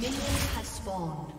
Minions have spawned.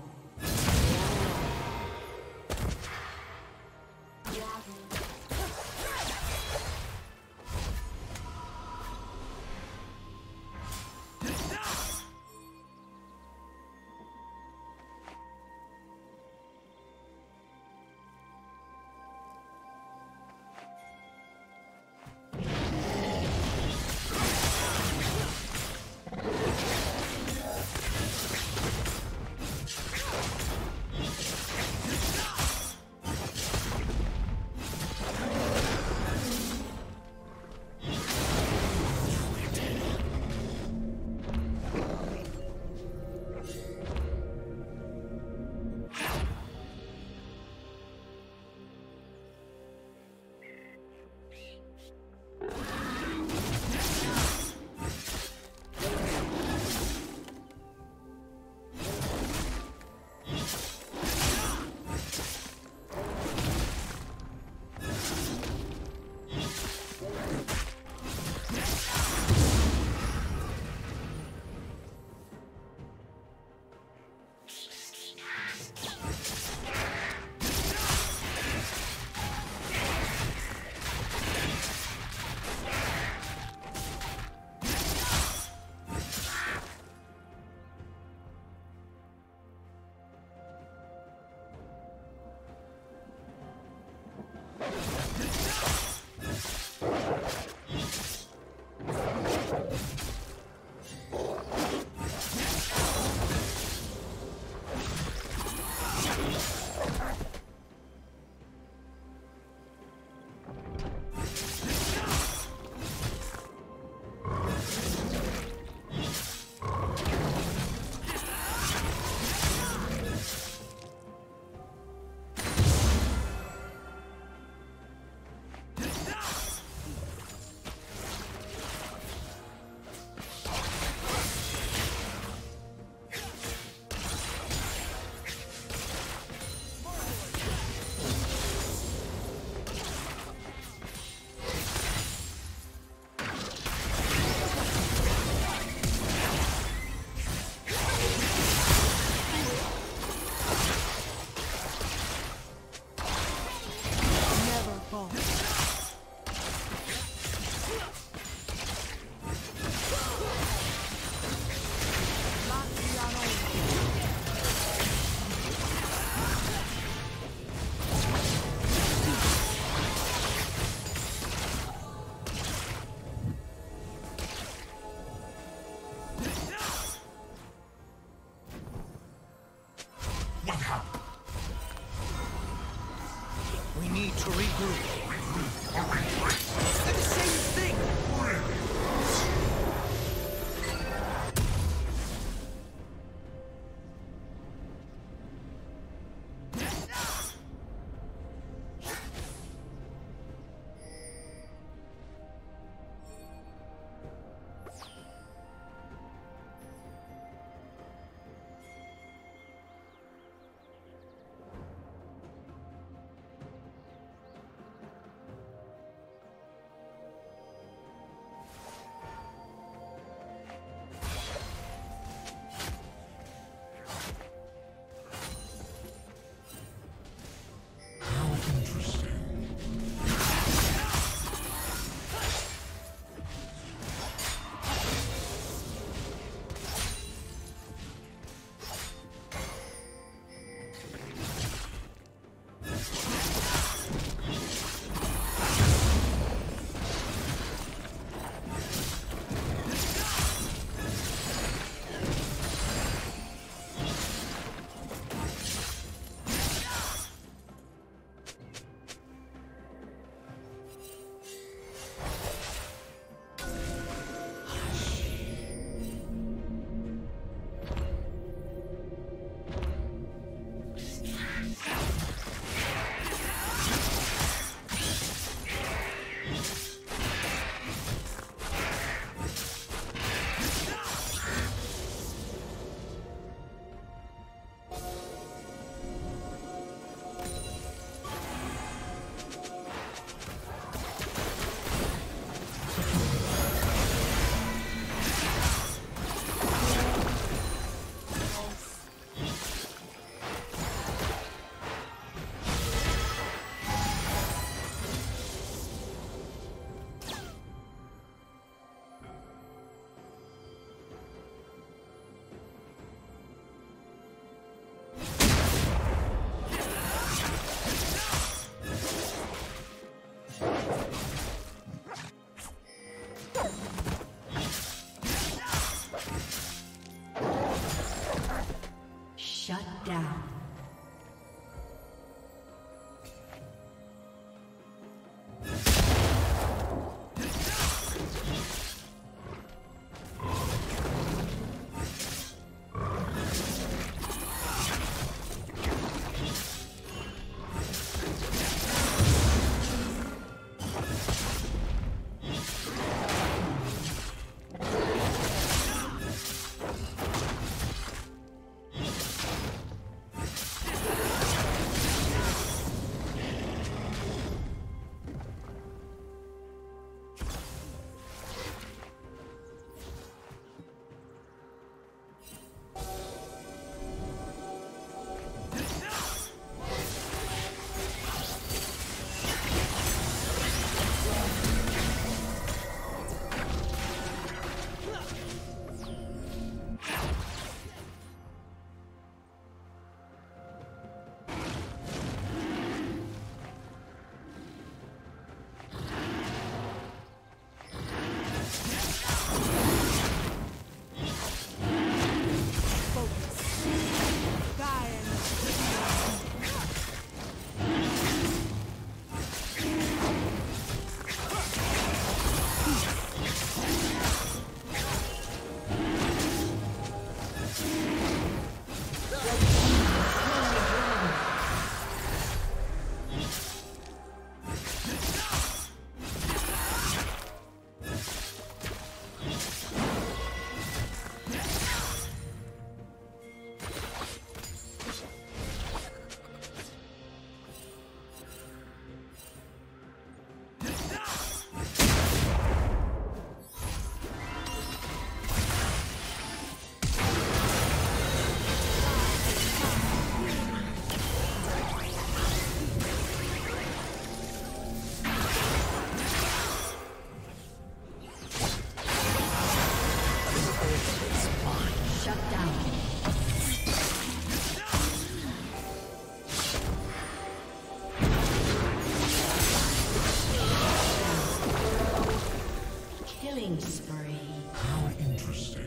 Killing spree. How interesting.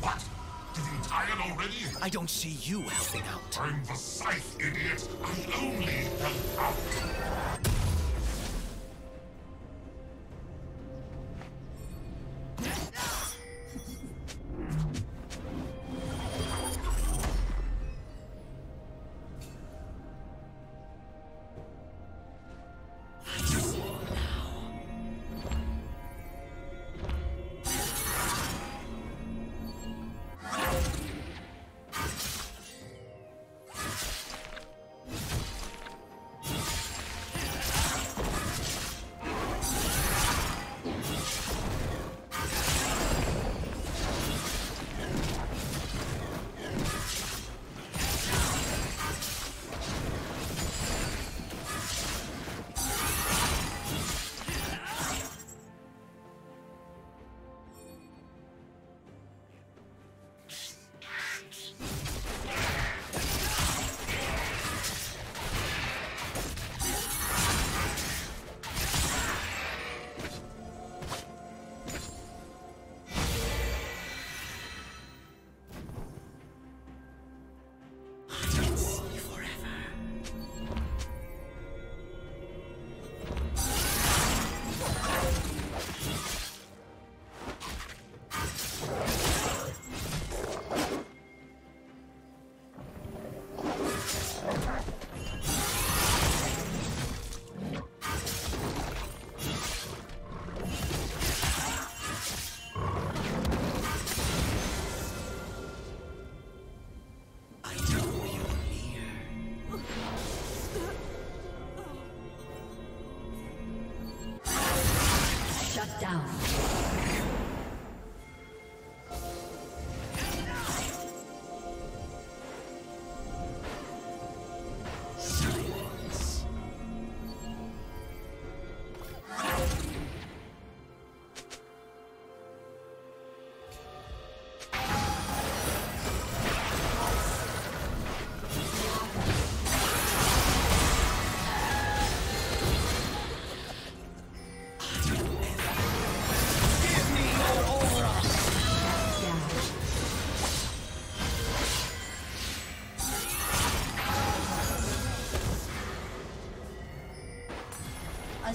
What? Did it iron already? I don't see you helping out. I'm the scythe, idiot. I only help out. The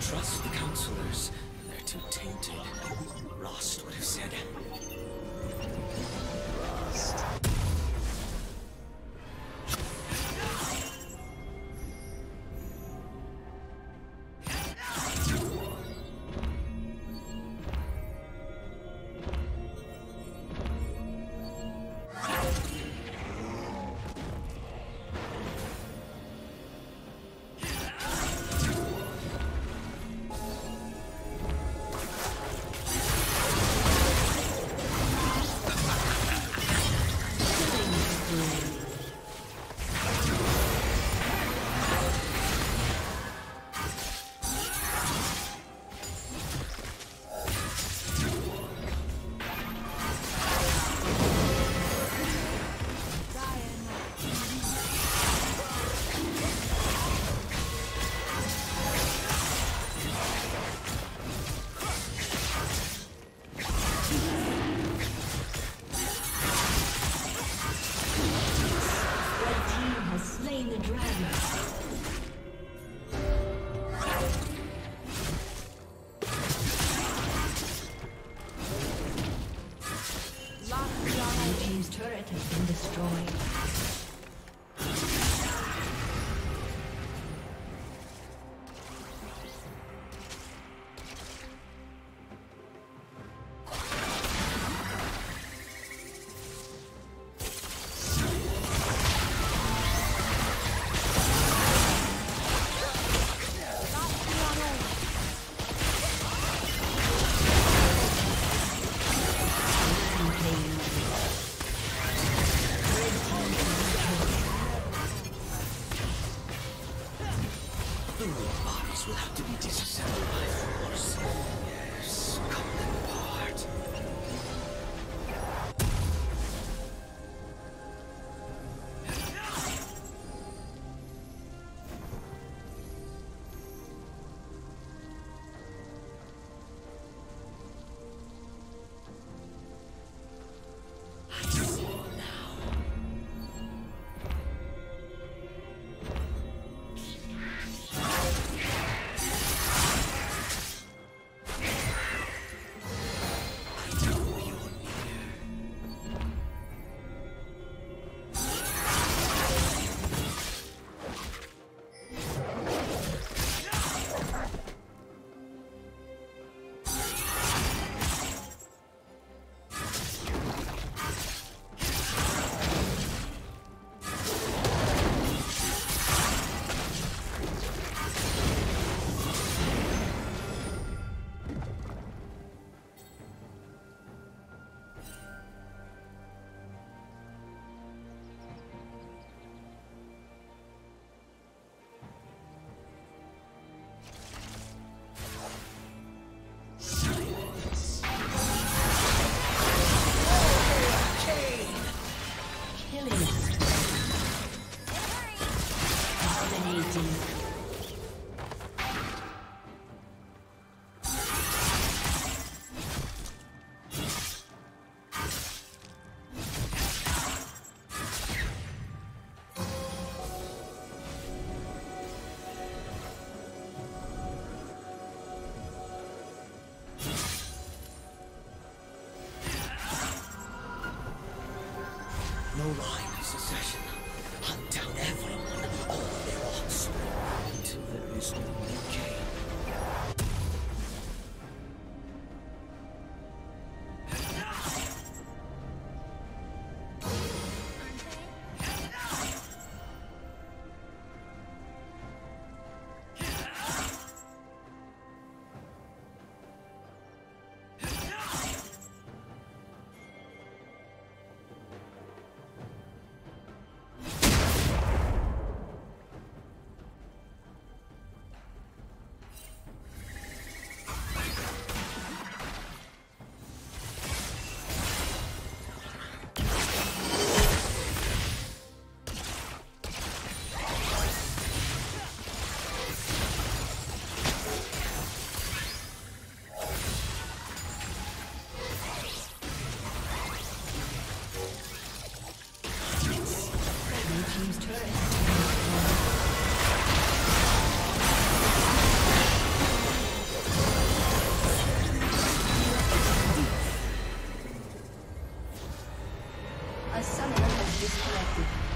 trust the counselors. They're too tainted. Rost would have said. destroyed. Will have to be disassembled by force. Yes, come apart. No line of succession. Hunt down everyone, all their offspring, until there is no new game. A summoner has disconnected.